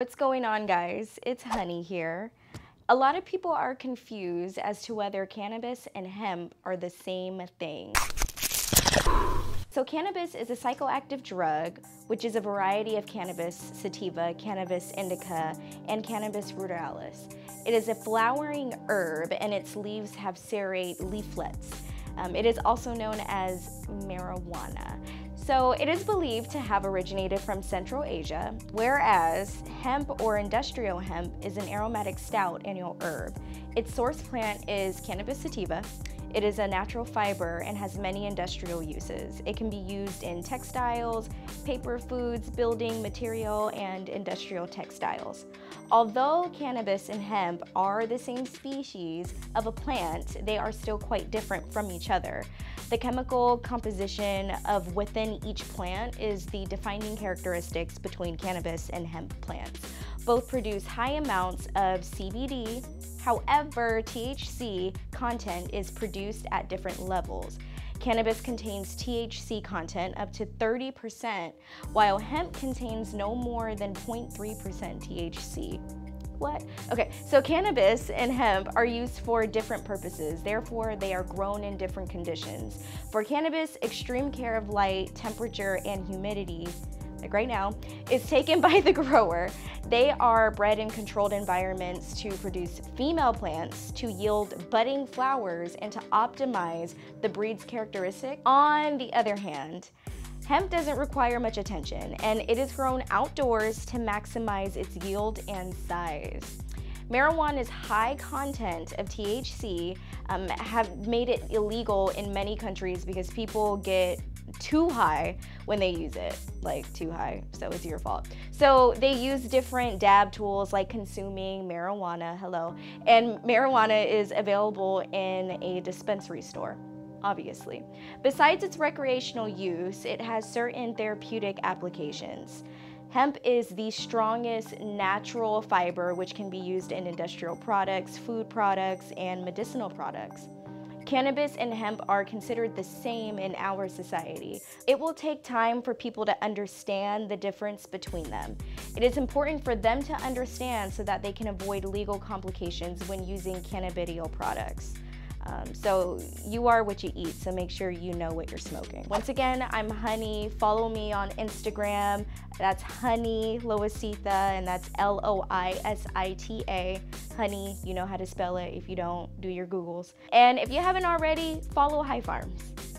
What's going on, guys? It's Honey here. A lot of people are confused as to whether cannabis and hemp are the same thing. So cannabis is a psychoactive drug, which is a variety of Cannabis sativa, Cannabis indica, and Cannabis ruderalis. It is a flowering herb, and its leaves have serrate leaflets. It is also known as marijuana. So it is believed to have originated from Central Asia, whereas hemp or industrial hemp is an aromatic stout annual herb. Its source plant is Cannabis sativa. It is a natural fiber and has many industrial uses. It can be used in textiles, paper, foods, building material, and industrial textiles. Although cannabis and hemp are the same species of a plant, they are still quite different from each other. The chemical composition of within each plant is the defining characteristics between cannabis and hemp plants. Both produce high amounts of CBD. However, THC content is produced at different levels. Cannabis contains THC content up to 30%, while hemp contains no more than 0.3% THC. What? Okay, so cannabis and hemp are used for different purposes, therefore they are grown in different conditions. For cannabis, extreme care of light, temperature, and humidity, like right now, is taken by the grower. They are bred in controlled environments to produce female plants, to yield budding flowers, and to optimize the breed's characteristic. On the other hand, hemp doesn't require much attention, and it is grown outdoors to maximize its yield and size. Marijuana's high content of THC have made it illegal in many countries because people get too high when they use it, like too high, so it's your fault. So they use different dab tools, like consuming marijuana, hello, and marijuana is available in a dispensary store, obviously. Besides its recreational use, it has certain therapeutic applications. Hemp is the strongest natural fiber which can be used in industrial products, food products, and medicinal products. Cannabis and hemp are considered the same in our society. It will take time for people to understand the difference between them. It is important for them to understand so that they can avoid legal complications when using cannabidiol products. So you are what you eat, so make sure you know what you're smoking. Once again, I'm Honey. Follow me on Instagram. That's Honey Loisita, and that's L-O-I-S-I-T-A. Honey, you know how to spell it. If you don't, do your Googles. And if you haven't already, follow High Farms.